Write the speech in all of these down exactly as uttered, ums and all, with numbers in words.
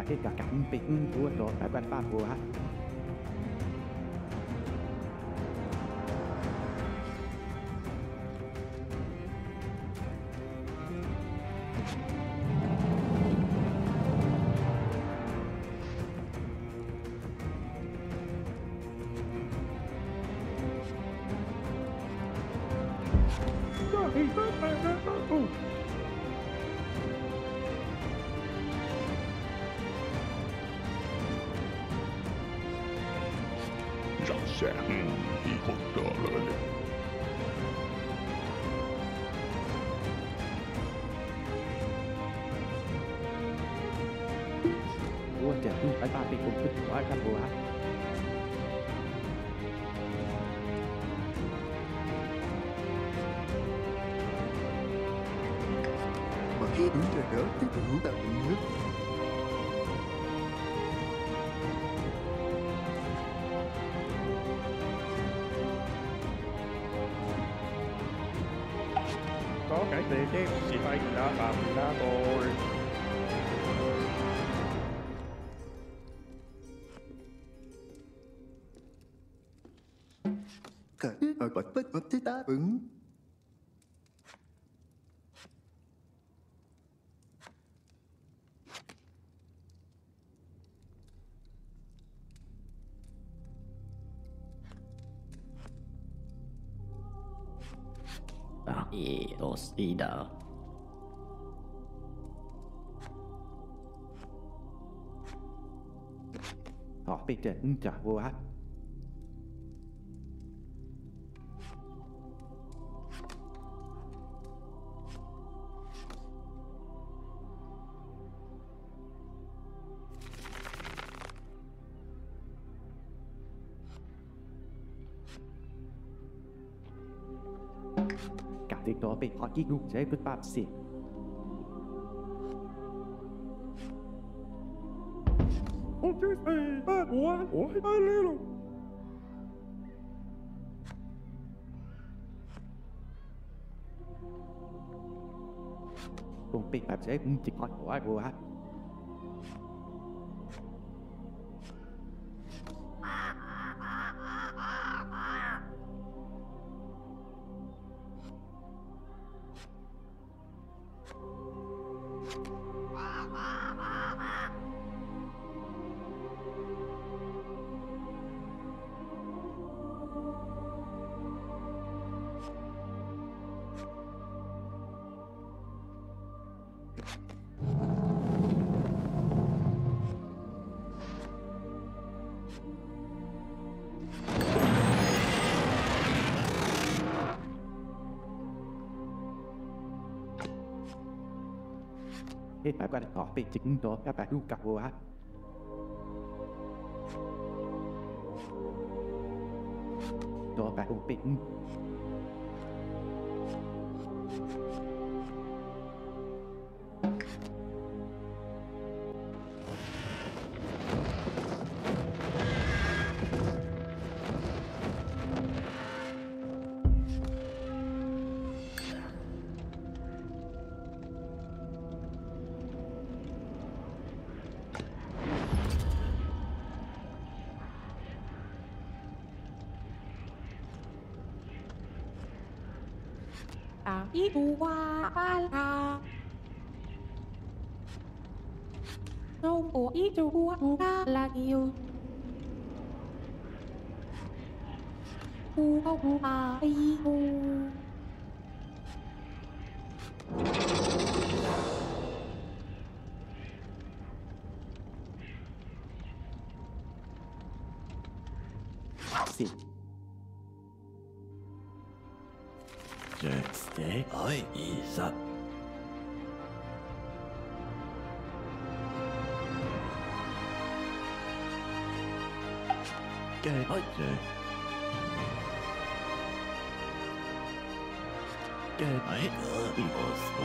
kaki kakang ping tua do tak buat apa buah. Đáp ứng và ý đồ sĩ đó họ bị trận trả vô hát ไปพอที่ดูใช้พุทธภาพสิ โอ้ยไอ้บ้าหัวโอ้ยไอ้เลี้ยง ผมปิดแบบใช้จิกฮอตหัวไอ้บัว ไปกันต่อไปจิกตัวไปดูกับวัว ตัวไปอุ้มปิ่ง Yêu u u a i u sit just stay oi is up เกิดไอ้เอออีโมสโ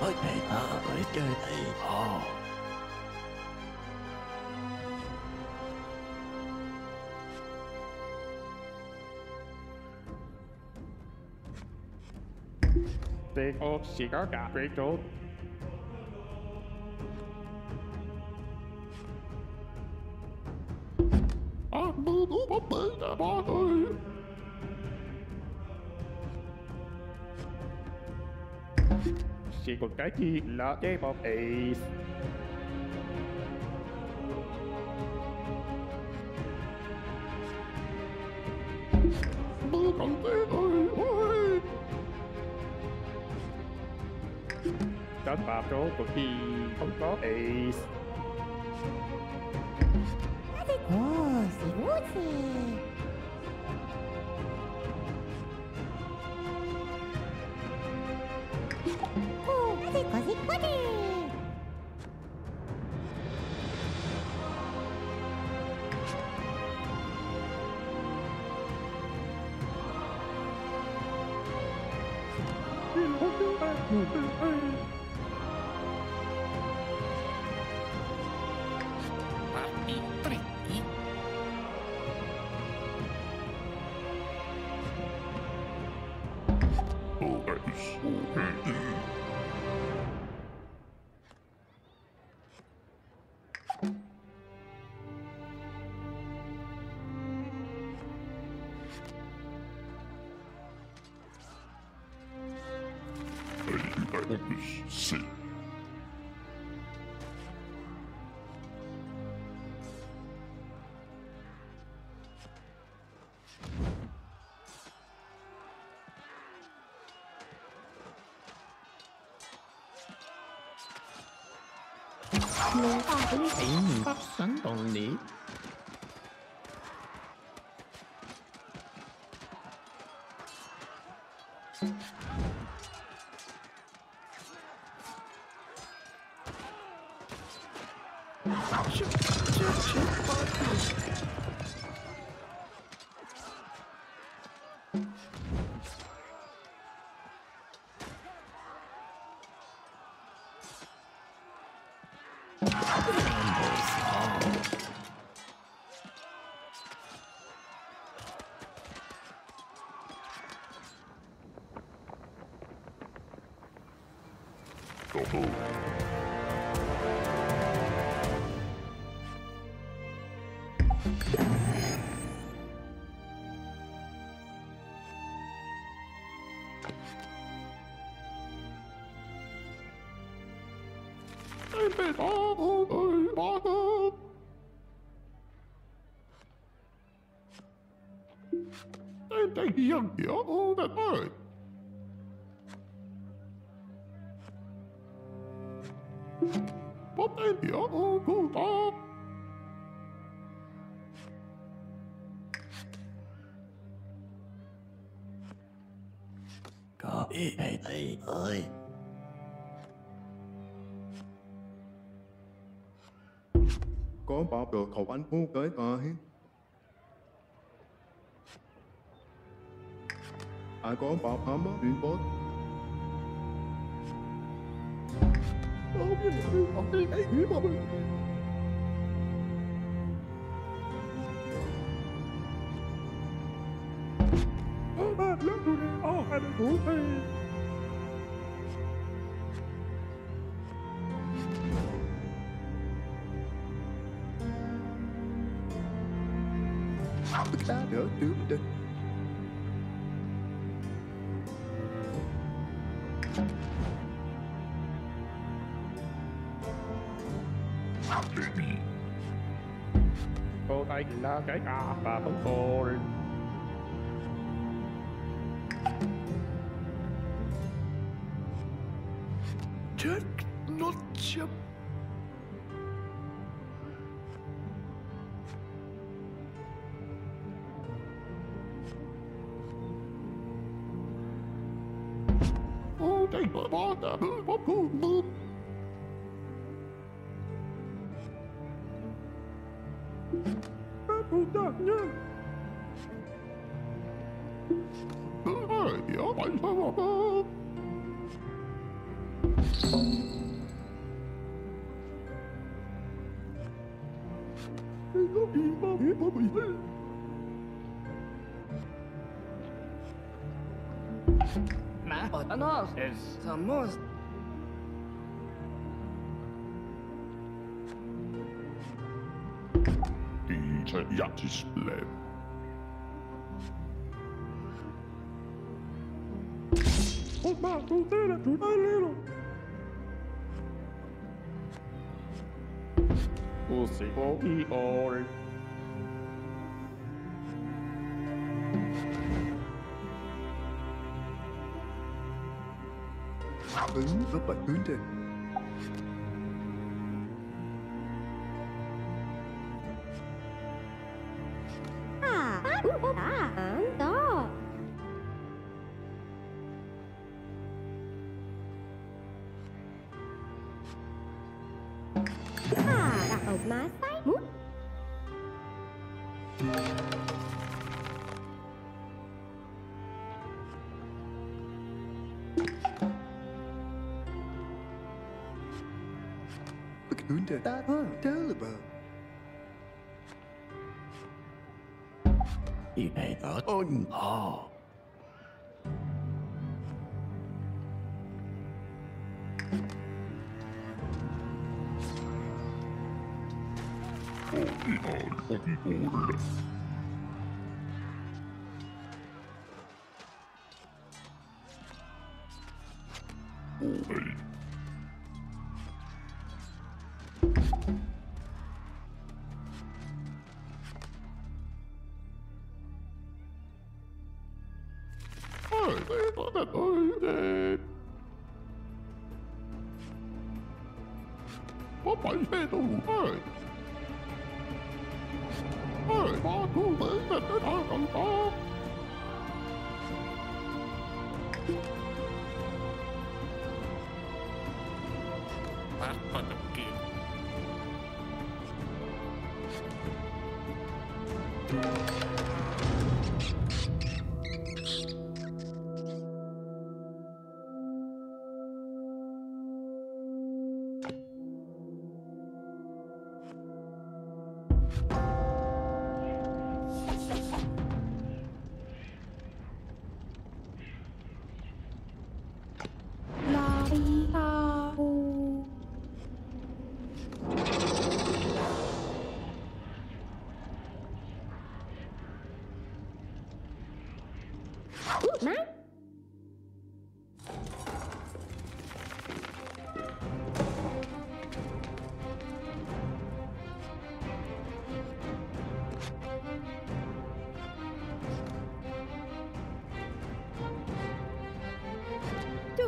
อเกิดไอ้เออเกิดไอ้พ่อ big old cigar got big old. Chỉ còn cái gì là game of ace. Mưa còn thế thôi. Các bà trốn của khi không có ace. Oh, si muzi. Oh, così così così. See. Hey, 被打我被打的。哎，太阳表我的爱。我代表我孤单。哥，哎哎哎哎。 Có bảo đồ khẩu ăn u tới tới. Ai có bảo hám đi bốt. Đâu biết được ông đi ấy gì mà mình. Ông ba lớp tôi đi, ông hai đứa tôi đi. Ta đỡ tướng địch. Cô tay là cái cà và bóng cô. Chết nó chấm. What the boom, what boom, boom. What boom, that new. The way of my father. It's not even my people, we did. Hãy subscribe cho kênh Ghiền Mì Gõ Để không bỏ lỡ Enough. It's a must. Diese Yatis bleiben. Oh, my little. Oh, see, oh, oh. Ứng với bật hướng trên. À, à, ấn đó. À, đặt ống má sai mút. That terrible. It ain't that on. Oh. Oh.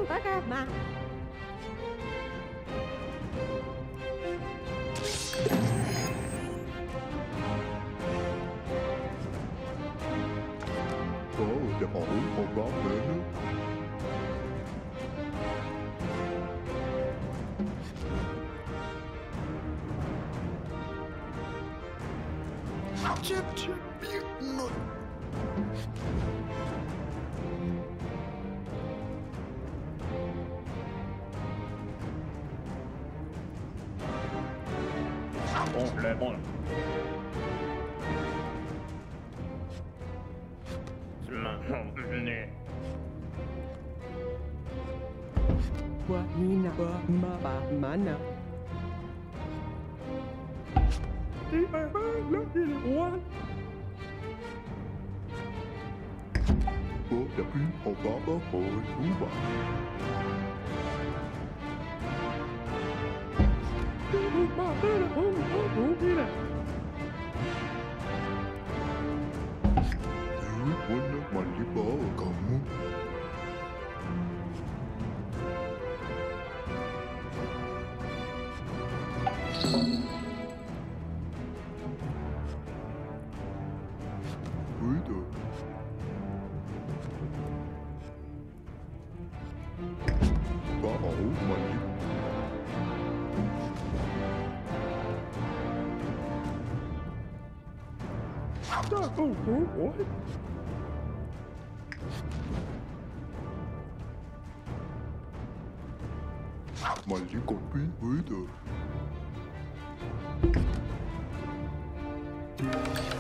Mà có được họ uống một góp nữa nước. Chết chứ biết mừng. Bon. Qua mina qua ma ba mana. Đi ba ba lắm đi quan. Bố đã biến hậu quả đó hồi đúng vậy. Ba ba là không không đi nè. Nước cuốn nước mặn với bó ở cầu muốn. Cuối được. Quá ẩu mặn với. Oh, oh, what? Mà chỉ còn biến với được.